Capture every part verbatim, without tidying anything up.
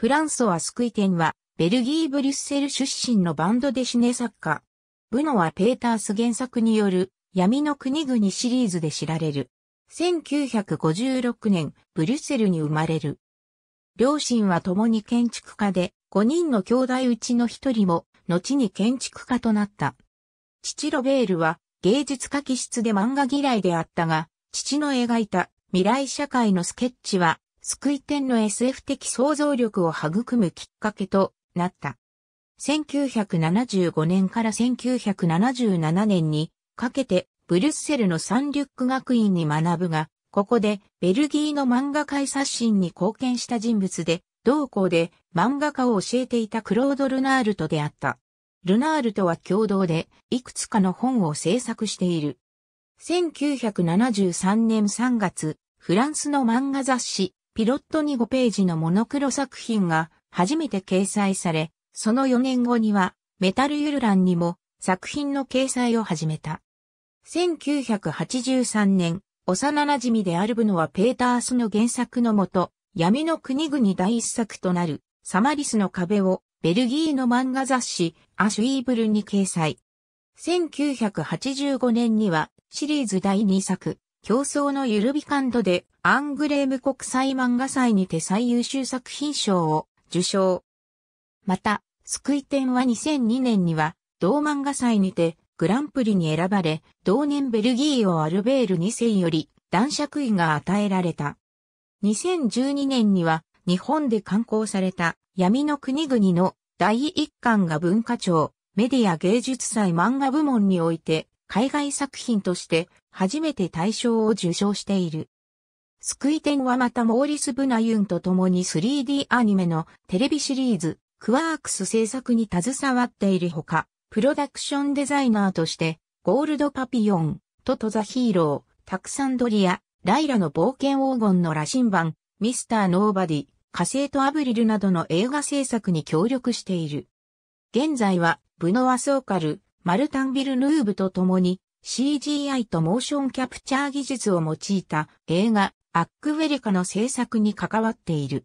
フランソワ・スクイテンは、ベルギー・ブリュッセル出身のバンド・デシネ作家。ブノワ・ペータース原作による、闇の国々シリーズで知られる。せんきゅうひゃくごじゅうろくねん、ブリュッセルに生まれる。両親は共に建築家で、ごにんの兄弟うちのひとりも、後に建築家となった。父ロベールは、芸術家気質で漫画嫌いであったが、父の描いた未来社会のスケッチは、スクイテンの エスエフ 的想像力を育むきっかけとなった。せんきゅうひゃくななじゅうごねんからせんきゅうひゃくななじゅうななねんにかけて、ブリュッセルのサンリュック学院に学ぶが、ここでベルギーの漫画界刷新に貢献した人物で、同校で漫画家を教えていたクロード・ルナールと出会った。ルナールとは共同でいくつかの本を制作している。せんきゅうひゃくななじゅうさんねんさんがつ、フランスの漫画雑誌、ピロットにごページのモノクロ作品が初めて掲載され、そのよねんごにはメタル・ユルランにも作品の掲載を始めた。せんきゅうひゃくはちじゅうさんねん、幼馴染であるブノワ・ペータースの原作のもと、闇の国々第一作となるサマリスの壁をベルギーの漫画雑誌アシュイーブルに掲載。せんきゅうひゃくはちじゅうごねんにはシリーズ第にさく競争のゆるび感度でアングレーム国際漫画祭にて最優秀作品賞を受賞。また、スクイテンはにせんにねんには同漫画祭にてグランプリに選ばれ、同年ベルギーをアルベールにせより男爵位が与えられた。にせんじゅうにねんには日本で刊行された闇の国々のだいいっかんが文化庁メディア芸術祭漫画部門において海外作品として初めて大賞を受賞している。スクイテンはまたモーリス・ブナユンと共に スリーディー アニメのテレビシリーズクワークス制作に携わっているほか、プロダクションデザイナーとしてゴールドパピヨン、トトザヒーロー、タクサンドリア、ライラの冒険黄金の羅針盤、ミスター・ノーバディ、火星とアブリルなどの映画制作に協力している。現在は、ブノワ・ソーカル、マルタン・ビルヌーブと共に シージーアイ とモーションキャプチャー技術を用いた映画、アックウェリカの制作に関わっている。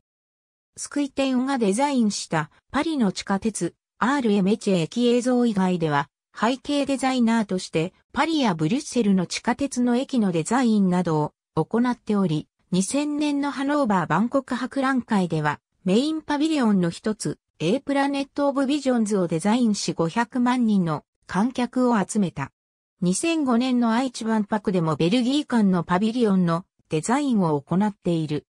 スクイテンがデザインしたパリの地下鉄、アールエムエイチ 駅映像以外では、背景デザイナーとしてパリやブリュッセルの地下鉄の駅のデザインなどを行っており、にせんねんのハノーバー万国博覧会では、メインパビリオンの一つ、Aプラネット・オブ・ビジョンズをデザインしごひゃくまんにんの観客を集めた。にせんごねんの愛知万博でもベルギー間のパビリオンのデザインを行っている。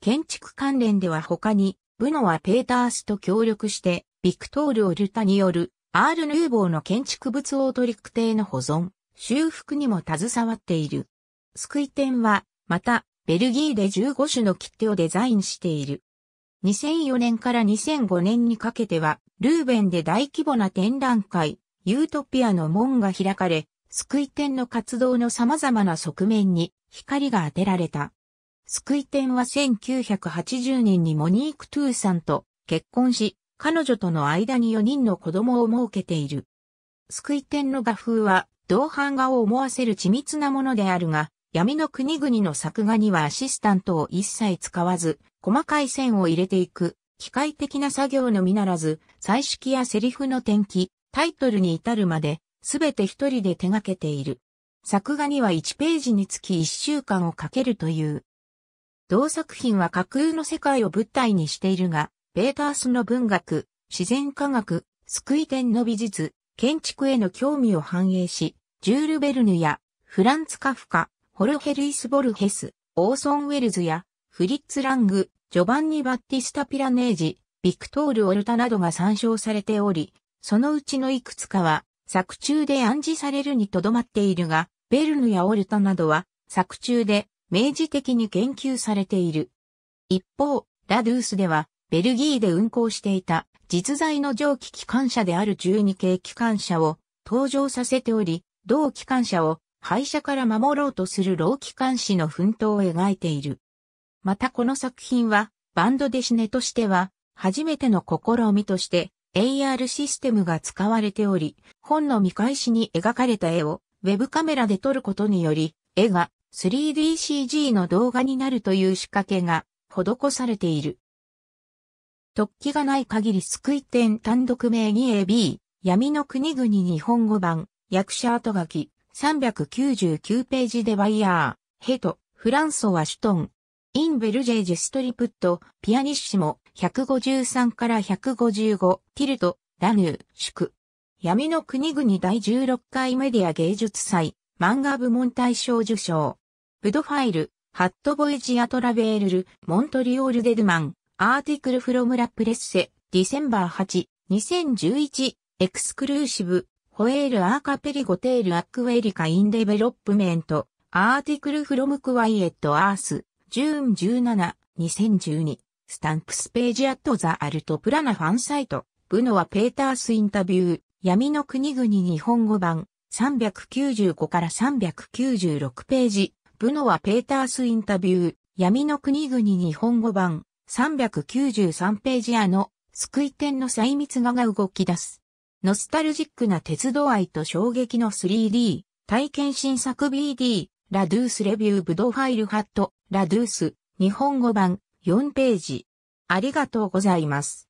建築関連では他に、ブノワ・ペータースと協力して、ビクトール・オルタによる、アール・ヌーボーの建築物オートリクテの保存、修復にも携わっている。スクイテンは、また、ベルギーでじゅうごしゅの切手をデザインしている。にせんよねんからにせんごねんにかけては、ルーベンで大規模な展覧会、ユートピアの門が開かれ、スクイテンの活動の様々な側面に光が当てられた。スクイテンはせんきゅうひゃくはちじゅうねんにモニーク・トゥーさんと結婚し、彼女との間によにんの子供を設けている。スクイテンの画風は、銅版画を思わせる緻密なものであるが、闇の国々の作画にはアシスタントを一切使わず、細かい線を入れていく、機械的な作業のみならず、彩色やセリフの転記、タイトルに至るまで、すべて一人で手掛けている。作画にはいちページにつきいっしゅうかんをかけるという。同作品は架空の世界を舞台にしているが、ペータースの文学、自然科学、スクイテンの美術、建築への興味を反映し、ジュール・ヴェルヌや、フランツ・カフカ、ホルヘ・ルイス・ボルヘス、オーソン・ウェルズや、フリッツ・ラング、ジョバンニ・バッティスタ・ピラネージ、ビクトール・オルタなどが参照されており、そのうちのいくつかは、作中で暗示されるにとどまっているが、ヴェルヌやオルタなどは、作中で、明示的に言及されている。一方、ラドゥースでは、ベルギーで運行していた、実在の蒸気機関車であるじゅうにけい機関車を、登場させており、同機関車を、廃車から守ろうとする老機関士の奮闘を描いている。またこの作品は、バンドデシネとしては、初めての試みとして、エーアール システムが使われており、本の見返しに描かれた絵を、ウェブカメラで撮ることにより、絵が スリーディーシージー の動画になるという仕掛けが施されている。突起がない限り救い点単独名 にエービー、闇の国々日本語版、役者後書き、さんびゃくきゅうじゅうきゅうページでワイヤー、ヘト、フランソワ・シュトン、イン・ベルジェージ・ストリプット、ピアニッシモ、ひゃくごじゅうさんからひゃくごじゅうご、ティルト、ラヌー、祝。闇の国々第じゅうろっ回メディア芸術祭、漫画部門大賞受賞。ブドファイル、ハット・ボイジア・トラベールル、モントリオール・デルマン、アーティクル・フロム・ラ・プレッセ、ディセンバーはち、にせんじゅういち、エクスクルーシブ、ホエール・アーカペリゴ・テール・アックウェリカ・イン・デベロップメント、アーティクル・フロム・クワイエット・アース、ジューンじゅうなな、にせんじゅうに、スタンプスページアット・ザ・アルト・プラナファンサイト、ブノワ・ペータース・インタビュー、闇の国々日本語版、さんびゃくきゅうじゅうごからさんびゃくきゅうじゅうろくページ、ブノワ・ペータース・インタビュー、闇の国々日本語版、さんびゃくきゅうじゅうさんページあの、救い点の細密画が動き出す。ノスタルジックな鉄道愛と衝撃の スリーディー、体験新作 ビーディー、ラドゥースレビューブドファイルハット、ラドゥース、日本語版、よんページ。ありがとうございます。